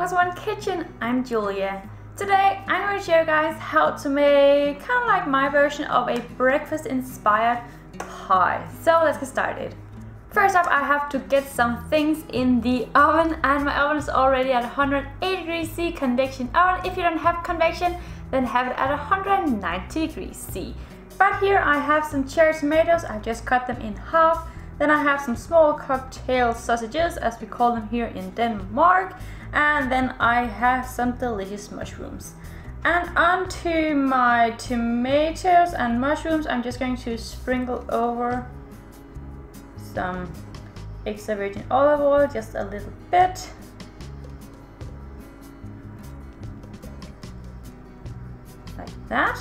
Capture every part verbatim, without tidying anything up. along with One Kitchen, I'm Julia. Today I'm going to show you guys how to make kind of like my version of a breakfast inspired pie. So let's get started. First up, I have to get some things in the oven, and my oven is already at one hundred eighty degrees C convection oven. If you don't have convection, then have it at one hundred ninety degrees C. But here I have some cherry tomatoes. I just cut them in half. Then I have some small cocktail sausages, as we call them here in Denmark. And then I have some delicious mushrooms. And onto my tomatoes and mushrooms, I'm just going to sprinkle over some extra virgin olive oil, just a little bit. Like that.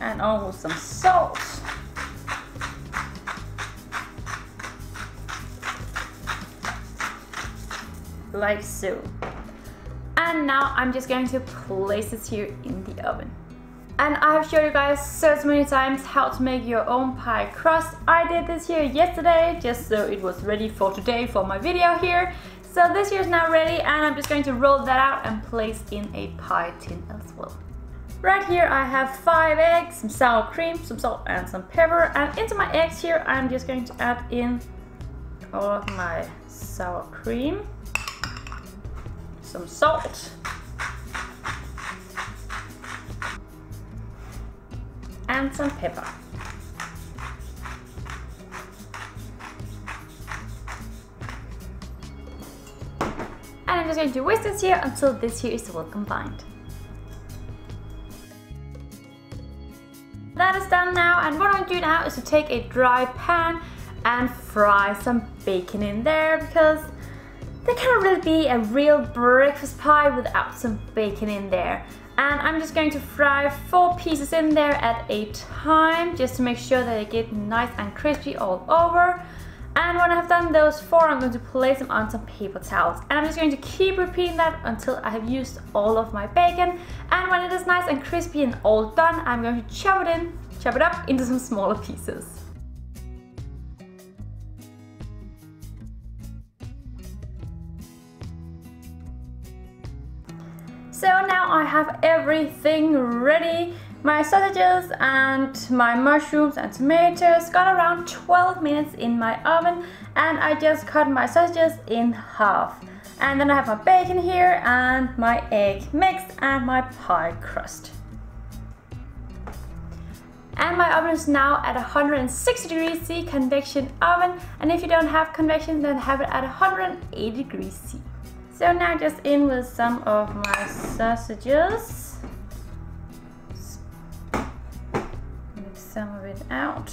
And almost some salt. Like so. And now I'm just going to place this here in the oven. And I have showed you guys so many times how to make your own pie crust. I did this here yesterday just so it was ready for today for my video here. So this here is now ready, and I'm just going to roll that out and place in a pie tin as well. Right here I have five eggs, some sour cream, some salt and some pepper, and into my eggs here I'm just going to add in all of my sour cream. Some salt and some pepper. And I'm just going to whisk this here until this here is well combined. That is done now, and what I'm going to do now is to take a dry pan and fry some bacon in there, because there can't really be a real breakfast pie without some bacon in there. And I'm just going to fry four pieces in there at a time, just to make sure that they get nice and crispy all over. And when I've done those four, I'm going to place them on some paper towels. And I'm just going to keep repeating that until I have used all of my bacon. And when it is nice and crispy and all done, I'm going to chop it in, chop it up into some smaller pieces. So now I have everything ready. My sausages and my mushrooms and tomatoes got around twelve minutes in my oven, and I just cut my sausages in half. And then I have my bacon here and my egg mixed and my pie crust. And my oven is now at one hundred sixty degrees C convection oven, and if you don't have convection, then have it at one hundred eighty degrees C. So now just in with some of my sausages, mix some of it out,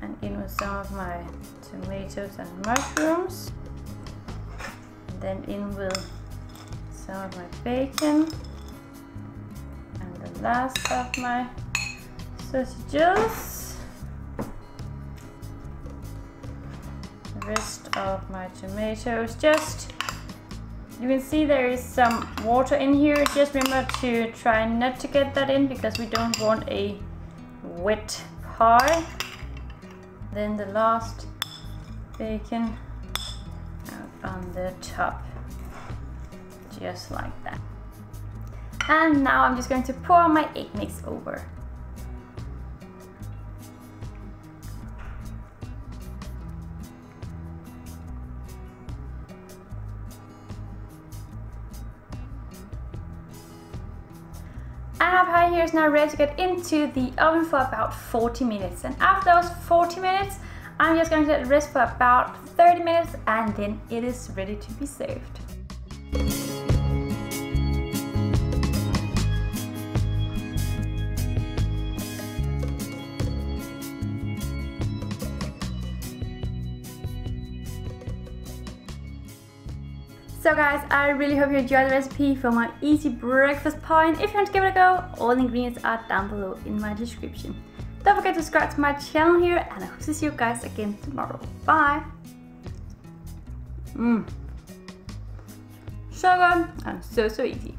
and in with some of my tomatoes and mushrooms, and then in with some of my bacon, and the last of my sausages, the rest of my tomatoes. Just You can see there is some water in here. Just remember to try not to get that in, because we don't want a wet pie. Then the last bacon out on the top, just like that. And now I'm just going to pour my egg mix over. And our pie here is now ready to get into the oven for about forty minutes. And after those forty minutes, I'm just going to let it rest for about thirty minutes, and then it is ready to be served. So guys, I really hope you enjoyed the recipe for my easy breakfast pie, and if you want to give it a go, all the ingredients are down below in my description. Don't forget to subscribe to my channel here, and I hope to see you guys again tomorrow. Bye! Mmm. So good and so so easy.